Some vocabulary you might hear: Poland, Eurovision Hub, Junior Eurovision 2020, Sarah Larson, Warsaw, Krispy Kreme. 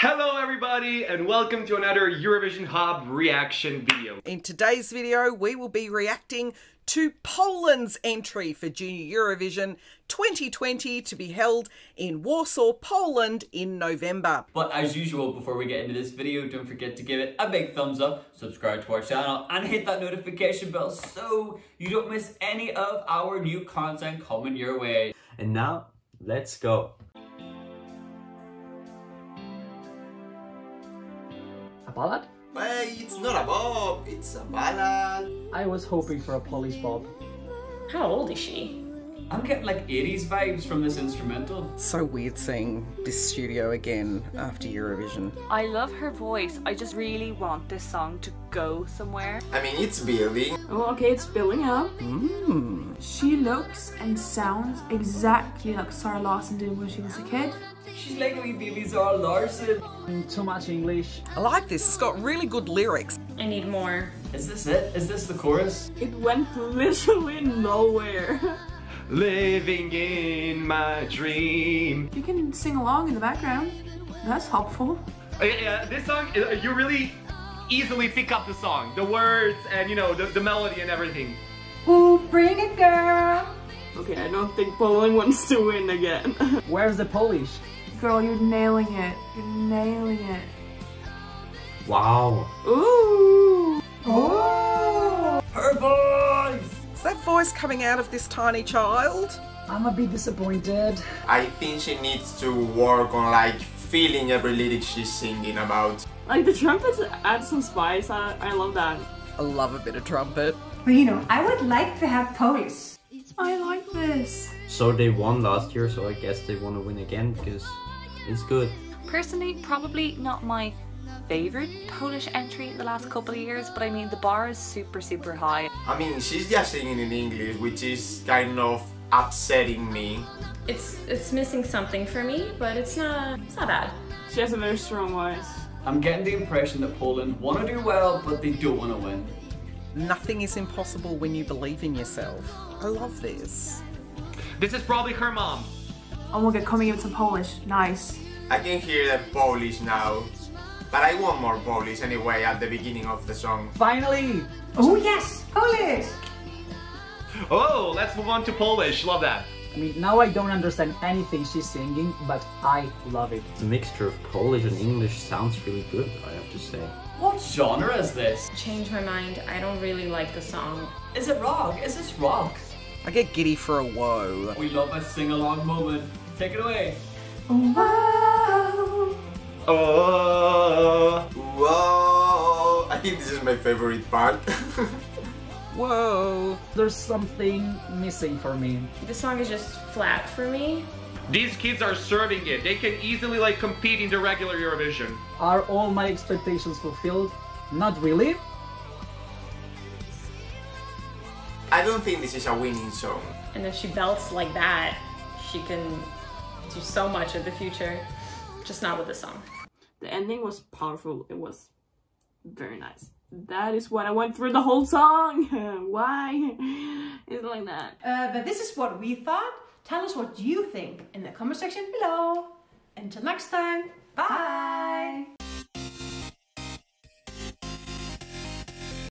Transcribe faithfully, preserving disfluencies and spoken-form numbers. Hello everybody and welcome to another Eurovision Hub reaction video. In today's video we will be reacting to Poland's entry for Junior Eurovision twenty twenty to be held in Warsaw, Poland in November. But as usual, before we get into this video, don't forget to give it a big thumbs up, subscribe to our channel and hit that notification bell so you don't miss any of our new content coming your way. And now, let's go. A ballad? Well, it's not a bob, it's a ballad. I was hoping for a Polish bob. How old is she? I'm getting like eighties vibes from this instrumental. So weird seeing this studio again after Eurovision. I love her voice. I just really want this song to go somewhere. I mean, it's building. Oh, okay, it's building up. Mm. She looks and sounds exactly like Sarah Larson did when she was a kid. She's like a wee baby Sarah Larson. Too much English. I like this, it's got really good lyrics. I need more. Is this it? Is this the chorus? It went literally nowhere. Living in my dream. You can sing along in the background. That's helpful. Uh, yeah, this song, uh, you really easily pick up the song. The words and, you know, the, the melody and everything. Ooh, bring it, girl. Okay, I don't think Poland wants to win again. Where's the Polish? Girl, you're nailing it. You're nailing it. Wow. Ooh. Oh. Her voice. Is that voice coming out of this tiny child? I'm a bit disappointed. I think she needs to work on like feeling every lyric she's singing about. Like the trumpets add some spice. I, I love that. I love a bit of trumpet. Well, you know, I would like to have Polish. I like this. So they won last year, so I guess they want to win again because it's good. Personally, probably not my favorite Polish entry in the last couple of years, but I mean the bar is super super high. I mean, she's just singing in English, which is kind of upsetting me. It's it's missing something for me, but it's not it's not bad. She has a very strong voice. I'm getting the impression that Poland want to do well, but they don't want to win. Nothing is impossible when you believe in yourself. I love this. This is probably her mom. Oh my god, coming in some Polish. Nice. I can hear the Polish now. But I want more Polish anyway at the beginning of the song. Finally! Oh yes! Polish! Oh, let's move on to Polish. Love that. I mean, now I don't understand anything she's singing, but I love it. The mixture of Polish and English sounds really good, I have to say. What genre is this? Change my mind. I don't really like the song. Is it rock? Is this rock? I get giddy for a whoa. We love a sing-along moment. Take it away. Whoa. Oh. Whoa. I think this is my favorite part. Whoa. There's something missing for me. This song is just flat for me. These kids are serving it. They can easily like compete in the regular Eurovision. Are all my expectations fulfilled? Not really. I don't think this is a winning song. And if she belts like that, she can do so much in the future. Just not with this song. The ending was powerful. It was very nice. That is what I went through the whole song. Why? It's like that. Uh, but this is what we thought. Tell us what you think in the comment section below. Until next time, bye! Bye.